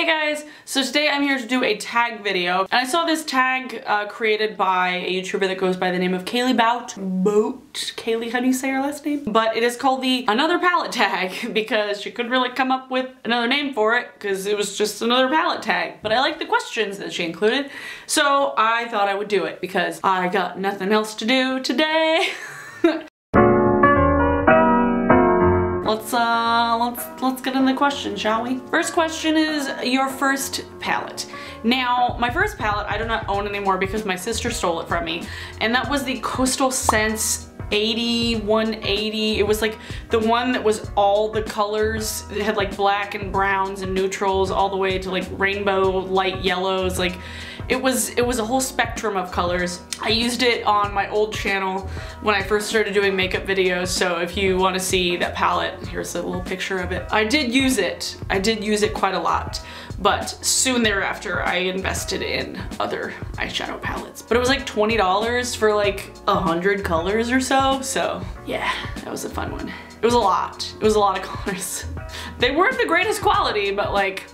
Hey guys, so today I'm here to do a tag video, and I saw this tag created by a YouTuber that goes by the name of Kaily Baute. Kaily, how do you say her last name? But it is called the Another Palette Tag, because she couldn't really come up with another name for it, because it was just another palette tag. But I like the questions that she included, so I thought I would do it, because I got nothing else to do today. Let's get in the question, shall we? First question is your first palette. Now, my first palette I do not own anymore because my sister stole it from me, and that was the Coastal Scents 80. It was like the one that was all the colors. It had like black and browns and neutrals all the way to like rainbow light yellows. Like it was a whole spectrum of colors. I used it on my old channel when I first started doing makeup videos, so if you want to see that palette, here's a little picture of it. I did use it quite a lot, but soon thereafter I invested in other eyeshadow palettes. But it was like $20 for like 100 colors or so, so yeah, that was a fun one. It was a lot. It was a lot of colors. They weren't the greatest quality, but like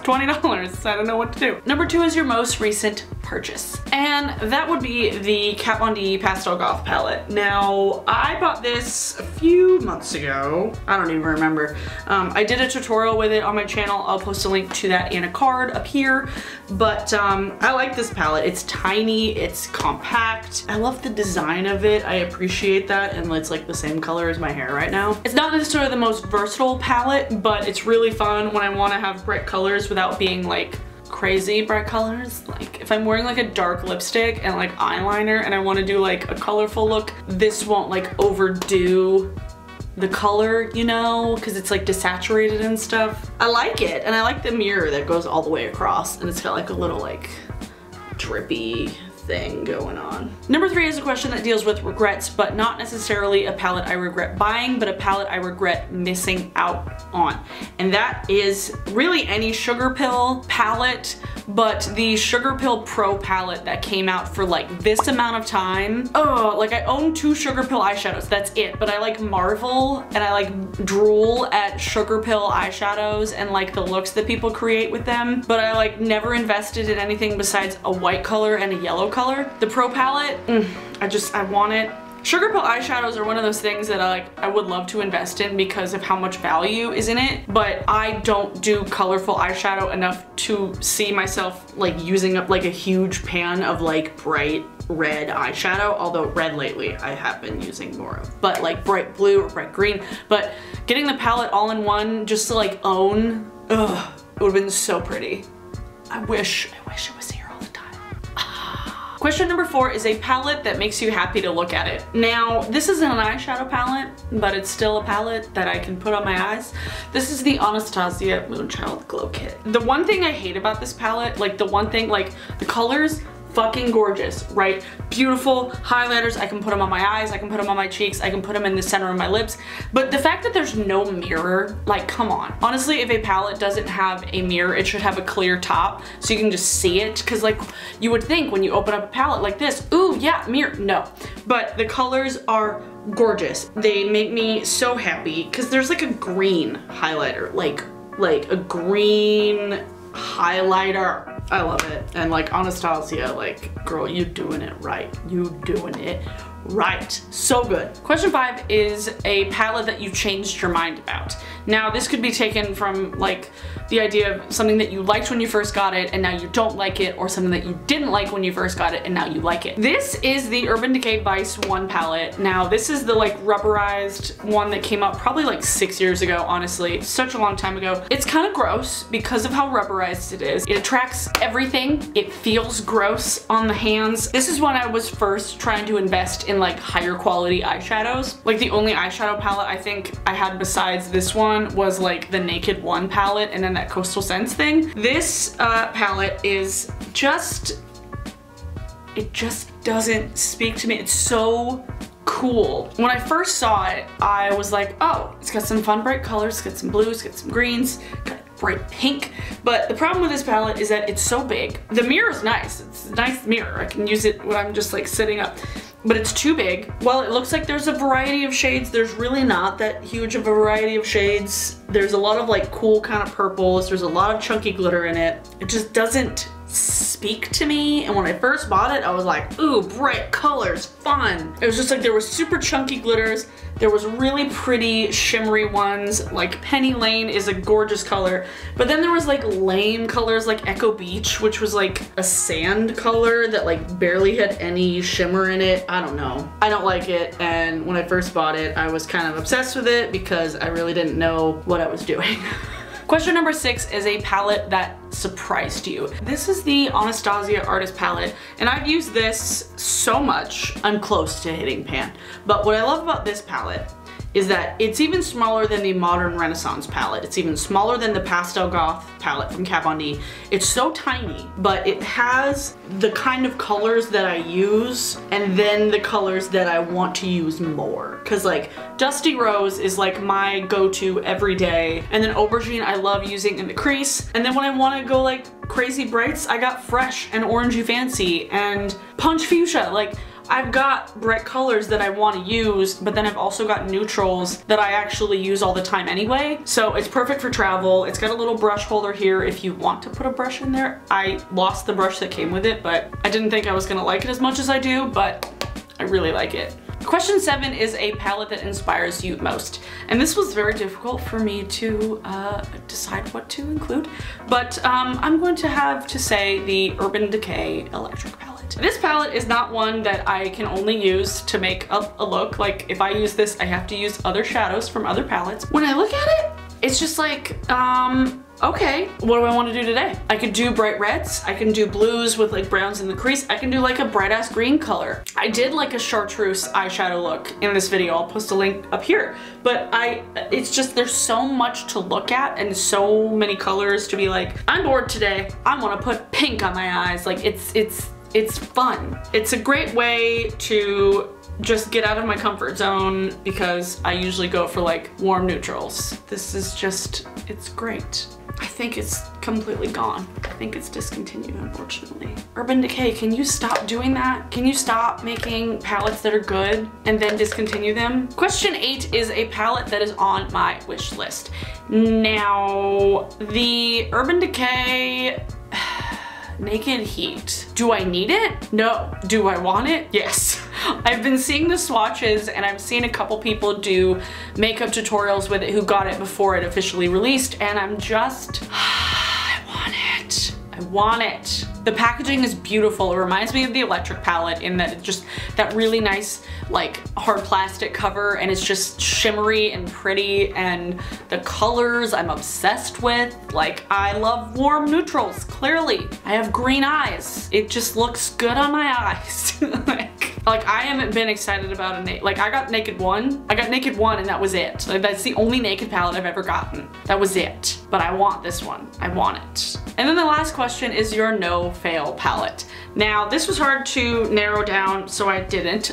$20, I don't know what to do. Number two is your most recent purchase, and that would be the Kat Von D Pastel Goth Palette. Now, I bought this a few months ago. I don't even remember. I did a tutorial with it on my channel. I'll post a link to that and a card up here, but I like this palette. It's tiny, it's compact. I love the design of it. I appreciate that, and it's like the same color as my hair right now. It's not necessarily the most versatile palette, but it's really fun when I want to have bright colors without being like crazy bright colors. Like if I'm wearing like a dark lipstick and like eyeliner and I want to do like a colorful look, this won't like overdo the color, you know, because it's like desaturated and stuff. I like it, and I like the mirror that goes all the way across, and it's got like a little like drippy thing going on. Number three is a question that deals with regrets, but not necessarily a palette I regret buying, but a palette I regret missing out on. And that is really any Sugar Pill palette, but the Sugar Pill Pro palette that came out for like this amount of time. Oh, like I own two Sugar Pill eyeshadows, that's it. But I like marvel and I like drool at Sugar Pill eyeshadows and like the looks that people create with them. But I like never invested in anything besides a white color and a yellow color. The Pro palette, I want it. Sugar Pill eyeshadows are one of those things that I would love to invest in because of how much value is in it, but I don't do colorful eyeshadow enough to see myself like using up like a huge pan of like bright red eyeshadow, although red lately I have been using more of, but like bright blue or bright green. But getting the palette all in one just to like own, it would have been so pretty. I wish it was here. Question number four is a palette that makes you happy to look at it. Now, this isn't an eyeshadow palette, but it's still a palette that I can put on my eyes. This is the Anastasia Moonchild Glow Kit. The one thing I hate about this palette, like the one thing, like the colors, fucking gorgeous, right? Beautiful highlighters. I can put them on my eyes, I can put them on my cheeks, I can put them in the center of my lips. But the fact that there's no mirror, like come on. Honestly, if a palette doesn't have a mirror, it should have a clear top so you can just see it. Cause like you would think when you open up a palette like this, ooh yeah, mirror, no. But the colors are gorgeous. They make me so happy cause there's like a green highlighter, like a green highlighter. I love it. And like Anastasia, like girl, you doing it right. You doing it right. So good. Question five is a palette that you changed your mind about. Now this could be taken from like the idea of something that you liked when you first got it and now you don't like it, or something that you didn't like when you first got it and now you like it. This is the Urban Decay Vice 1 palette. Now this is the like rubberized one that came out probably like 6 years ago, honestly. It's such a long time ago. It's kind of gross because of how rubberized it is. It attracts everything. It feels gross on the hands. This is when I was first trying to invest in like higher quality eyeshadows. Like the only eyeshadow palette I think I had besides this one was like the Naked One palette and then that Coastal Scents thing. This palette is just, it just doesn't speak to me. It's so cool. When I first saw it, I was like, oh, it's got some fun bright colors, it's got some blues, it's got some greens, got bright pink. But the problem with this palette is that it's so big. The mirror is nice. It's a nice mirror. I can use it when I'm just like sitting up. but it's too big. While it looks like there's a variety of shades, there's really not that huge of a variety of shades. There's a lot of like cool kind of purples. There's a lot of chunky glitter in it. It just doesn't speak to me. And when I first bought it, I was like, ooh, bright colors, fun. It was just like there was super chunky glitters. There was really pretty shimmery ones. Like Penny Lane is a gorgeous color. But then there was like lame colors like Echo Beach, which was like a sand color that like barely had any shimmer in it. I don't know. I don't like it. And when I first bought it, I was kind of obsessed with it because I really didn't know what I was doing. Question number 6 is a palette that surprised you. This is the Anastasia Artist palette, and I've used this so much, I'm close to hitting pan. But what I love about this palette is that it's even smaller than the Modern Renaissance palette. It's even smaller than the Pastel Goth palette from Kat Von D. It's so tiny, but it has the kind of colors that I use and then the colors that I want to use more. Cause like Dusty Rose is like my go-to every day. And then Aubergine I love using in the crease. And then when I wanna go like crazy brights, I got Fresh and Orangey Fancy and Punch Fuchsia. Like, I've got bright colors that I want to use, but then I've also got neutrals that I actually use all the time anyway. So it's perfect for travel. It's got a little brush holder here if you want to put a brush in there. I lost the brush that came with it, but I didn't think I was gonna like it as much as I do, but I really like it. Question 7 is a palette that inspires you most. And this was very difficult for me to decide what to include, but I'm going to have to say the Urban Decay Electric Palette. This palette is not one that I can only use to make up a look. Like if I use this, I have to use other shadows from other palettes. When I look at it, it's just like, okay, what do I want to do today? I could do bright reds. I can do blues with like browns in the crease. I can do like a bright ass green color. I did like a chartreuse eyeshadow look in this video. I'll post a link up here, but it's just, there's so much to look at and so many colors to be like, I'm bored today. I want to put pink on my eyes. Like it's fun. It's a great way to just get out of my comfort zone because I usually go for like warm neutrals. This is just, it's great. I think it's completely gone. I think it's discontinued, unfortunately. Urban Decay, can you stop doing that? Can you stop making palettes that are good and then discontinue them? Question 8 is a palette that is on my wish list. Now, the Urban Decay Naked Heat. Do I need it? No. Do I want it? Yes. I've been seeing the swatches and I've seen a couple people do makeup tutorials with it who got it before it officially released, and I'm just, I want it. I want it. The packaging is beautiful. It reminds me of the Electric palette in that it's just that really nice like hard plastic cover, and it's just shimmery and pretty, and the colors I'm obsessed with. Like, I love warm neutrals, clearly. I have green eyes. It just looks good on my eyes. Like I haven't been excited about a like I got Naked 1 and that was it. Like, that's the only Naked palette I've ever gotten. That was it. But I want this one. I want it. And then the last question is your no fail palette. Now this was hard to narrow down, so I didn't,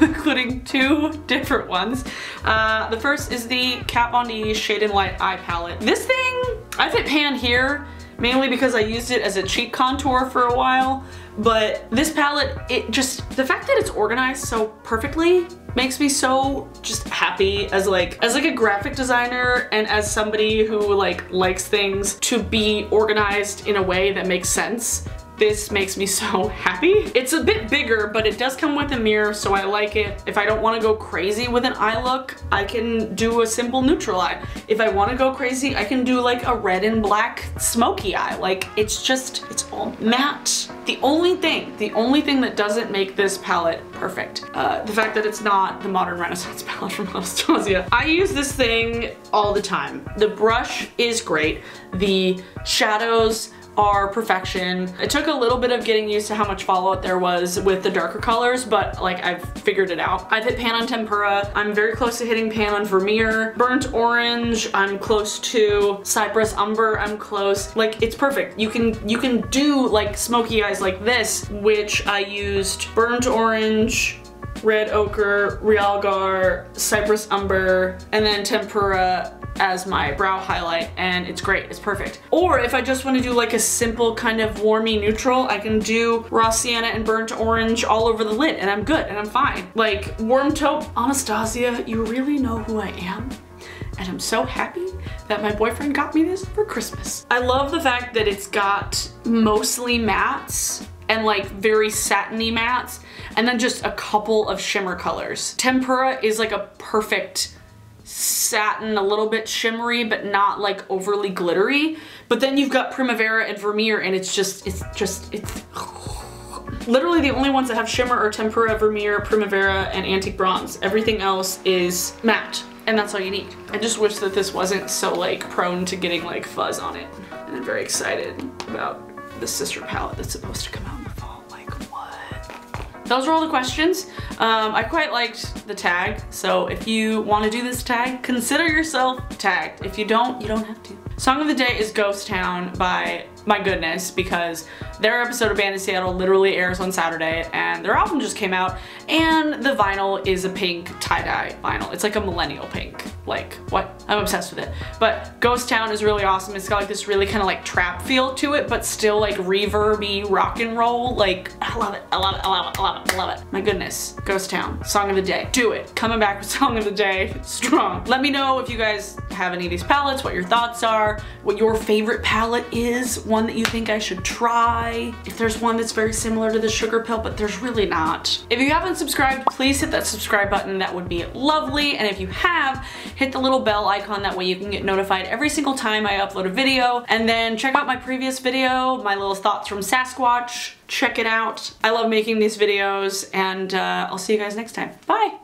including 2 different ones. The first is the Kat Von D Shade and Light Eye Palette. This thing, I've hit pan here, mainly because I used it as a cheek contour for a while. But this palette, it just, the fact that it's organized so perfectly makes me so just happy as like a graphic designer and as somebody who like likes things to be organized in a way that makes sense. This makes me so happy. It's a bit bigger, but it does come with a mirror, so I like it. If I don't want to go crazy with an eye look, I can do a simple neutral eye. If I want to go crazy, I can do like a red and black smoky eye. Like, it's just, it's all matte. The only thing that doesn't make this palette perfect, the fact that it's not the Modern Renaissance palette from Anastasia. I use this thing all the time. The brush is great. The shadows are perfection. It took a little bit of getting used to how much fallout there was with the darker colors, but like I've figured it out. I've hit pan on Tempera. I'm very close to hitting pan on Vermeer. Burnt Orange, I'm close to. Cypress Umber, I'm close. Like, it's perfect. You can do like smoky eyes like this, which I used Burnt Orange, Red Ochre, Realgar, Cypress Umber, and then Tempera as my brow highlight, and it's great, it's perfect. Or if I just want to do like a simple kind of warmy neutral, I can do raw sienna and burnt orange all over the lid and I'm good and I'm fine. Like warm taupe. Anastasia, you really know who I am, and I'm so happy that my boyfriend got me this for Christmas. I love the fact that it's got mostly mattes and like very satiny mattes, and then just a couple of shimmer colors. Tempera is like a perfect satin, a little bit shimmery, but not like overly glittery. But then you've got Primavera and Vermeer, and it's literally the only ones that have shimmer are Tempera, Vermeer, Primavera, and Antique Bronze. Everything else is matte, and that's all you need. I just wish that this wasn't so like prone to getting like fuzz on it. And I'm very excited about the sister palette that's supposed to come out in the fall. Like, what? Those were all the questions. I quite liked the tag, so if you want to do this tag, consider yourself tagged. If you don't, you don't have to. Song of the day is Ghost Town by My Goodness, because their episode of Band in Seattle literally airs on Saturday, and their album just came out, and the vinyl is a pink tie-dye vinyl. It's like a millennial pink. Like, what? I'm obsessed with it. But Ghost Town is really awesome. It's got like this really kind of like trap feel to it, but still like reverb-y rock and roll. Like, I love it, I love it, I love it, I love it, I love it. My Goodness, Ghost Town, song of the day. Do it. Coming back with song of the day, strong. Let me know if you guys have any of these palettes, what your thoughts are, what your favorite palette is, one that you think I should try, if there's one that's very similar to the Sugar Pill, but there's really not. If you haven't subscribed, please hit that subscribe button, that would be lovely. And if you have, hit the little bell icon, that way you can get notified every single time I upload a video. And then check out my previous video, my little thoughts from Sasquatch, check it out. I love making these videos, and I'll see you guys next time. Bye!